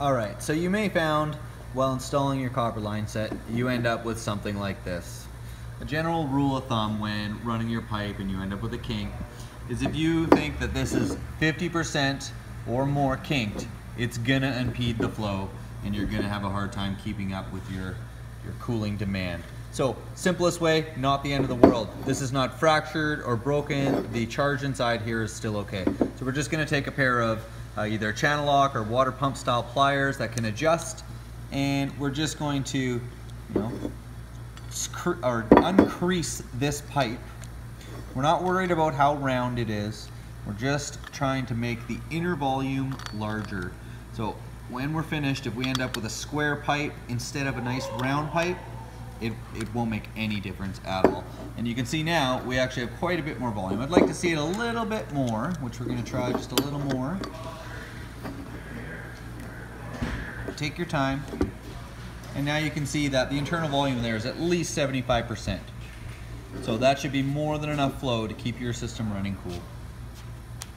Alright, so you may found while installing your copper line set, you end up with something like this. A general rule of thumb when running your pipe and you end up with a kink is if you think that this is 50% or more kinked, it's gonna impede the flow and you're gonna have a hard time keeping up with your cooling demand. So, simplest way, not the end of the world. This is not fractured or broken. The charge inside here is still okay. So we're just gonna take a pair of either channel lock or water pump style pliers that can adjust, and we're just going to, uncrease this pipe. We're not worried about how round it is. We're just trying to make the inner volume larger. So when we're finished, if we end up with a square pipe instead of a nice round pipe, it won't make any difference at all. And you can see now we actually have quite a bit more volume. I'd like to see it a little bit more, which we're going to try just a little more. Take your time. And now you can see that the internal volume there is at least 75%. So that should be more than enough flow to keep your system running cool.